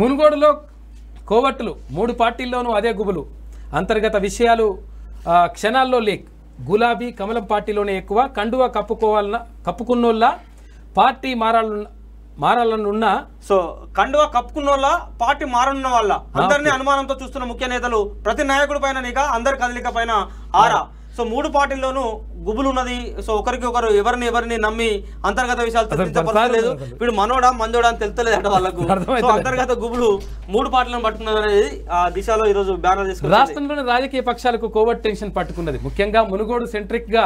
మునుగోడులో కోవట్టలు మూడు పార్టీల్లోనూ అదే గుబులు. అంతర్గత విషయాలు క్షణాల్లో లేక్. గులాబీ కమలం పార్టీలోనే ఎక్కువ. కండువా కప్పుకున్నోళ్ళ పార్టీ మారాలనున్న సో కండువా కప్పుకున్నోళ్ళ పార్టీ మారనున్న వాళ్ళ అందరినీ అనుమానంతో చూస్తున్న ముఖ్య నేతలు ప్రతి నాయకుడి పైన నిఘా, అందరి కదలిక పైన ఆరా. సో మూడు పార్టీల్లోనూ గుబులు ఉన్నది. సో ఒకరికి ఒకరు ఎవరిని నమ్మి అంతర్గత విషయాలు తెలియదు. వీడు మనోడా మందోడా అని తెలుస్తలేదు అంటే వాళ్ళకు. సో అంతర్గత గుబులు మూడు పార్టీలను పట్టుకున్నది అనేది ఆ దిశలో ఈరోజు బ్యానర్ తీసుకున్నారు. రాష్ట్రంలోని రాజకీయ పక్షాలకు కోవిడ్ టెన్షన్ పట్టుకున్నది. ముఖ్యంగా మునుగోడు సెంట్రిక్ గా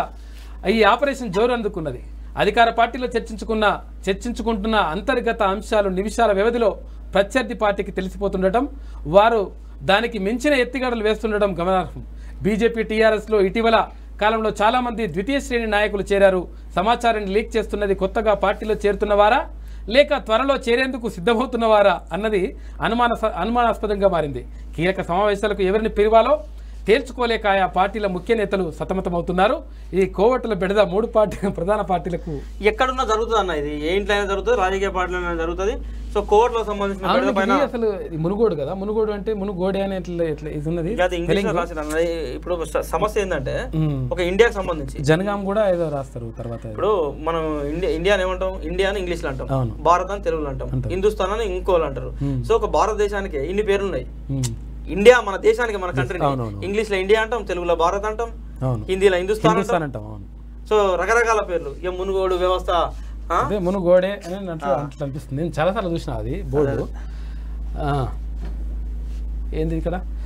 ఈ ఆపరేషన్ జోరు అందుకున్నది. అధికార పార్టీలో చర్చించుకుంటున్న అంతర్గత అంశాలు నిమిషాల వ్యవధిలో ప్రత్యర్థి పార్టీకి తెలిసిపోతుండటం, వారు దానికి మించిన ఎత్తుగడలు వేస్తుండటం గమనార్హం. బీజేపీ టీఆర్ఎస్లో ఇటీవల కాలంలో చాలామంది ద్వితీయ శ్రేణి నాయకులు చేరారు. సమాచారాన్ని లీక్ చేస్తున్నది కొత్తగా పార్టీలో చేరుతున్నవారా లేక త్వరలో చేరేందుకు సిద్ధమవుతున్నవారా అన్నది అనుమానాస్పదంగా మారింది. కీలక సమావేశాలకు ఎవరిని పిలవాలో తేల్చుకోలేక ఆయా పార్టీల ముఖ్య నేతలు సతమతమవుతున్నారు. ఈ కోవట్ల బెడద మూడు పార్టీ ప్రధాన పార్టీలకు ఎక్కడున్నా జరుగుతుంది అన్న. ఇది ఏ ఇంట్లోనే జరుగుతుంది, రాజకీయ పార్టీలైనా జరుగుతుంది. సో కోవట్లకు సంబంధించిన అసలు మునుగోడు కదా, మునుగోడు అంటే మునుగోడే అనే ఇది ఉన్నది. ఇప్పుడు సమస్య ఏంటంటే ఒక ఇండియాకి సంబంధించి జనగాం కూడా ఏదో రాస్తారు. తర్వాత ఇప్పుడు మనం ఇండియా ఏమంటాం, ఇండియా అని ఇంగ్లీష్లో అంటాం, భారత్ అని తెలుగులో అంటాం, హిందుస్థాన్ అని ఇంకోలు అంటారు. సో ఒక భారతదేశానికి ఇన్ని పేర్లున్నాయి. ఇండియా మన దేశానికి, మన కంట్రీ ఇంగ్లీష్ లో ఇండియా అంటాం, తెలుగులో భారత్ అంటాం, హిందీలో హిందుస్థాన్ అంటాం. సో రకరకాల పేర్లు. ఇక మునుగోడు వ్యవస్థ మునుగోడే అని అనిపిస్తుంది. నేను చాలాసార్లు చూసిన అది బోర్డు ఏంది ఇక్కడ.